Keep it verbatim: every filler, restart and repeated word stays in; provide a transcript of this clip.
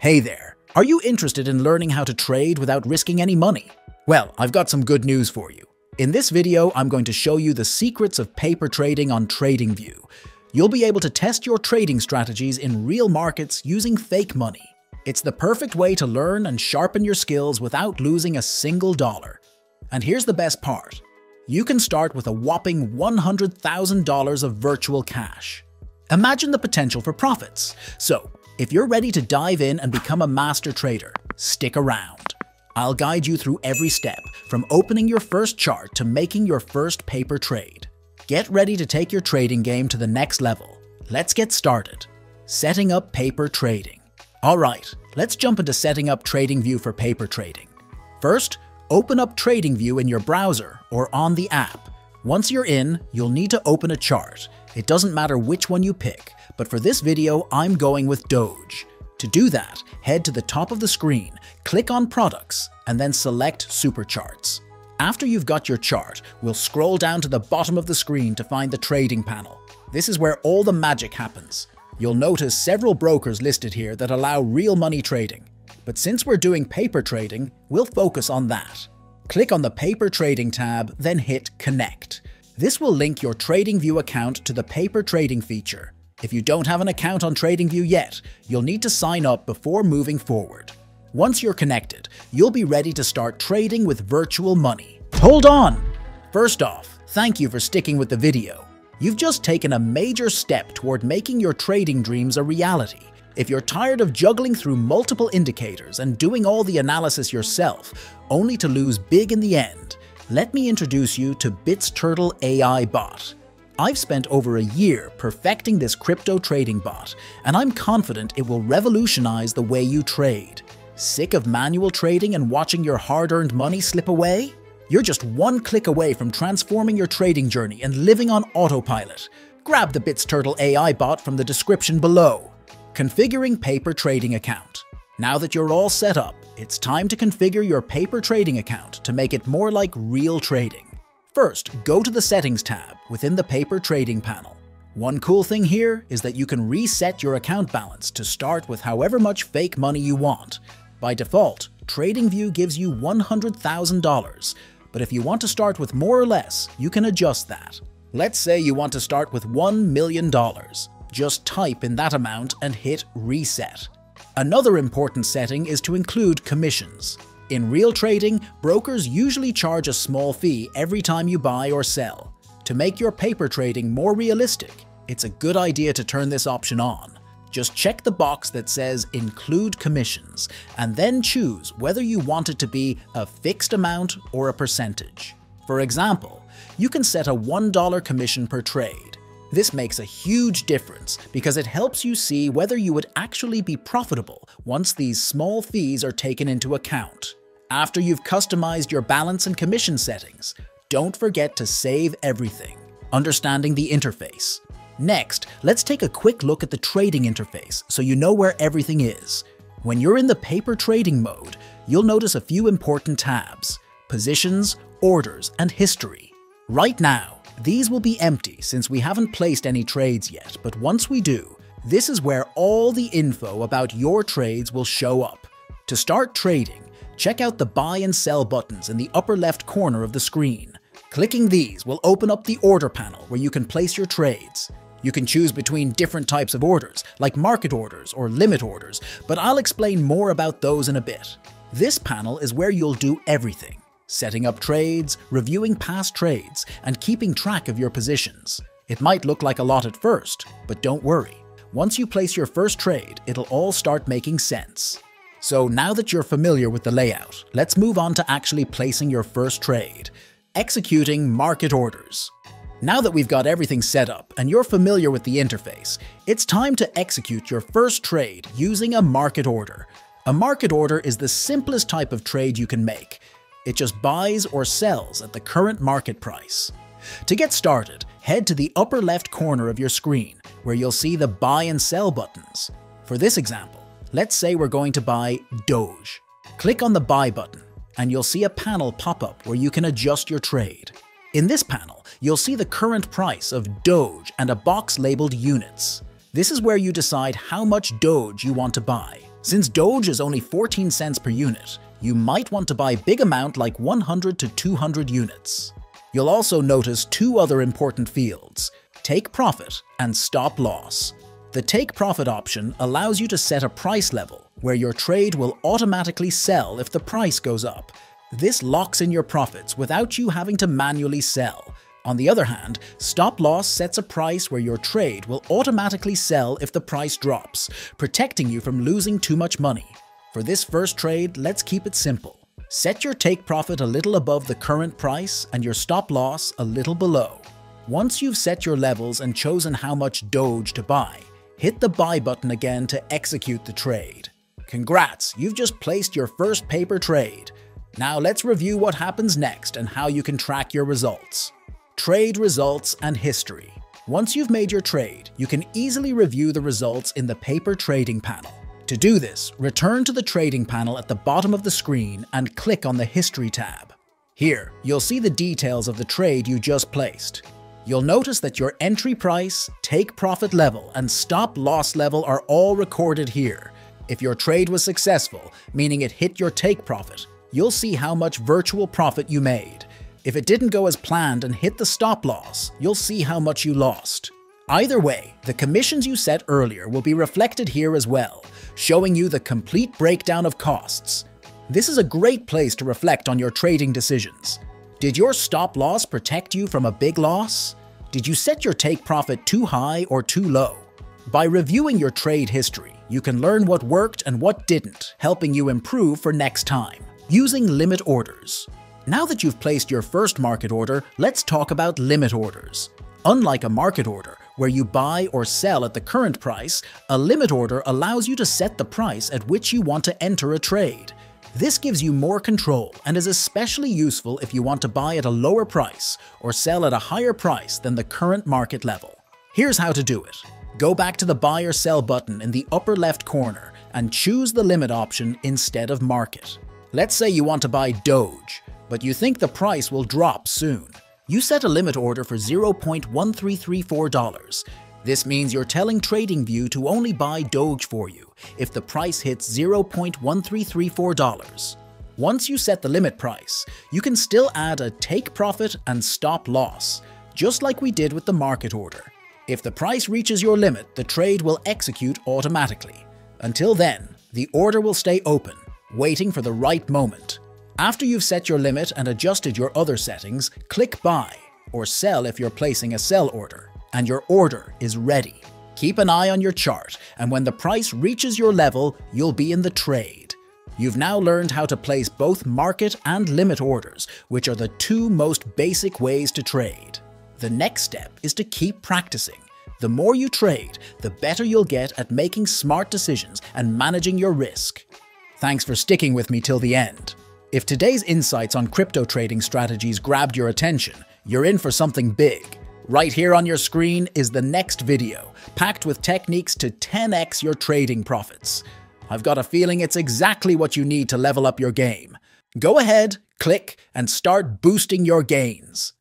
Hey there, are you interested in learning how to trade without risking any money? Well, I've got some good news for you. In this video, I'm going to show you the secrets of paper trading on TradingView. You'll be able to test your trading strategies in real markets using fake money. It's the perfect way to learn and sharpen your skills without losing a single dollar. And here's the best part. You can start with a whopping one hundred thousand dollars of virtual cash. Imagine the potential for profits. So, if you're ready to dive in and become a master trader, stick around. I'll guide you through every step, from opening your first chart to making your first paper trade. Get ready to take your trading game to the next level. Let's get started. Setting up paper trading. Alright, let's jump into setting up TradingView for paper trading. First, open up TradingView in your browser or on the app. Once you're in, you'll need to open a chart. It doesn't matter which one you pick, but for this video, I'm going with Doge. To do that, head to the top of the screen, click on Products, and then select Supercharts. After you've got your chart, we'll scroll down to the bottom of the screen to find the trading panel. This is where all the magic happens. You'll notice several brokers listed here that allow real money trading, but since we're doing paper trading, we'll focus on that. Click on the Paper Trading tab, then hit Connect. This will link your TradingView account to the paper trading feature. If you don't have an account on TradingView yet, you'll need to sign up before moving forward. Once you're connected, you'll be ready to start trading with virtual money. Hold on! First off, thank you for sticking with the video. You've just taken a major step toward making your trading dreams a reality. If you're tired of juggling through multiple indicators and doing all the analysis yourself, only to lose big in the end, let me introduce you to BitsTurtle A I Bot. I've spent over a year perfecting this crypto trading bot, and I'm confident it will revolutionize the way you trade. Sick of manual trading and watching your hard-earned money slip away? You're just one click away from transforming your trading journey and living on autopilot. Grab the BitsTurtle A I Bot from the description below. Configuring paper trading account. Now that you're all set up, it's time to configure your paper trading account to make it more like real trading. First, go to the Settings tab within the paper trading panel. One cool thing here is that you can reset your account balance to start with however much fake money you want. By default, TradingView gives you one hundred thousand dollars, but if you want to start with more or less, you can adjust that. Let's say you want to start with one million dollars. Just type in that amount and hit Reset. Another important setting is to include commissions. In real trading, brokers usually charge a small fee every time you buy or sell. To make your paper trading more realistic, it's a good idea to turn this option on. Just check the box that says Include Commissions, and then choose whether you want it to be a fixed amount or a percentage. For example, you can set a one dollar commission per trade. This makes a huge difference because it helps you see whether you would actually be profitable once these small fees are taken into account. After you've customized your balance and commission settings, don't forget to save everything, understanding the interface. Next, let's take a quick look at the trading interface so you know where everything is. When you're in the paper trading mode, you'll notice a few important tabs: positions, orders, and history. Right now, these will be empty since we haven't placed any trades yet, but once we do, this is where all the info about your trades will show up. To start trading, check out the buy and sell buttons in the upper left corner of the screen. Clicking these will open up the order panel where you can place your trades. You can choose between different types of orders, like market orders or limit orders, but I'll explain more about those in a bit. This panel is where you'll do everything: setting up trades, reviewing past trades, and keeping track of your positions. It might look like a lot at first, but don't worry. Once you place your first trade, it'll all start making sense. So now that you're familiar with the layout, let's move on to actually placing your first trade. Executing market orders. Now that we've got everything set up and you're familiar with the interface, it's time to execute your first trade using a market order. A market order is the simplest type of trade you can make. It just buys or sells at the current market price. To get started, head to the upper left corner of your screen, where you'll see the buy and sell buttons. For this example, let's say we're going to buy Doge. Click on the buy button, and you'll see a panel pop up where you can adjust your trade. In this panel, you'll see the current price of Doge and a box labeled units. This is where you decide how much Doge you want to buy. Since Doge is only fourteen cents per unit, you might want to buy a big amount like one hundred to two hundred units. You'll also notice two other important fields, take profit and stop loss. The take profit option allows you to set a price level where your trade will automatically sell if the price goes up. This locks in your profits without you having to manually sell. On the other hand, stop loss sets a price where your trade will automatically sell if the price drops, protecting you from losing too much money. For this first trade, let's keep it simple. Set your take profit a little above the current price and your stop loss a little below. Once you've set your levels and chosen how much Doge to buy, hit the buy button again to execute the trade. Congrats, you've just placed your first paper trade. Now let's review what happens next and how you can track your results. Trade results and history. Once you've made your trade, you can easily review the results in the paper trading panel. To do this, return to the trading panel at the bottom of the screen and click on the History tab. Here, you'll see the details of the trade you just placed. You'll notice that your entry price, take profit level, and stop loss level are all recorded here. If your trade was successful, meaning it hit your take profit, you'll see how much virtual profit you made. If it didn't go as planned and hit the stop loss, you'll see how much you lost. Either way, the commissions you set earlier will be reflected here as well, showing you the complete breakdown of costs. This is a great place to reflect on your trading decisions. Did your stop loss protect you from a big loss? Did you set your take profit too high or too low? By reviewing your trade history, you can learn what worked and what didn't, helping you improve for next time. Using limit orders. Now that you've placed your first market order, let's talk about limit orders. Unlike a market order, where you buy or sell at the current price, a limit order allows you to set the price at which you want to enter a trade. This gives you more control and is especially useful if you want to buy at a lower price or sell at a higher price than the current market level. Here's how to do it. Go back to the buy or sell button in the upper left corner and choose the limit option instead of market. Let's say you want to buy Doge, but you think the price will drop soon. You set a limit order for zero point one three three four dollars. This means you're telling TradingView to only buy Doge for you if the price hits zero point one three three four dollars. Once you set the limit price, you can still add a take profit and stop loss, just like we did with the market order. If the price reaches your limit, the trade will execute automatically. Until then, the order will stay open, waiting for the right moment. After you've set your limit and adjusted your other settings, click buy or sell if you're placing a sell order, and your order is ready. Keep an eye on your chart, and when the price reaches your level, you'll be in the trade. You've now learned how to place both market and limit orders, which are the two most basic ways to trade. The next step is to keep practicing. The more you trade, the better you'll get at making smart decisions and managing your risk. Thanks for sticking with me till the end. If today's insights on crypto trading strategies grabbed your attention, you're in for something big. Right here on your screen is the next video, packed with techniques to ten X your trading profits. I've got a feeling it's exactly what you need to level up your game. Go ahead, click, and start boosting your gains.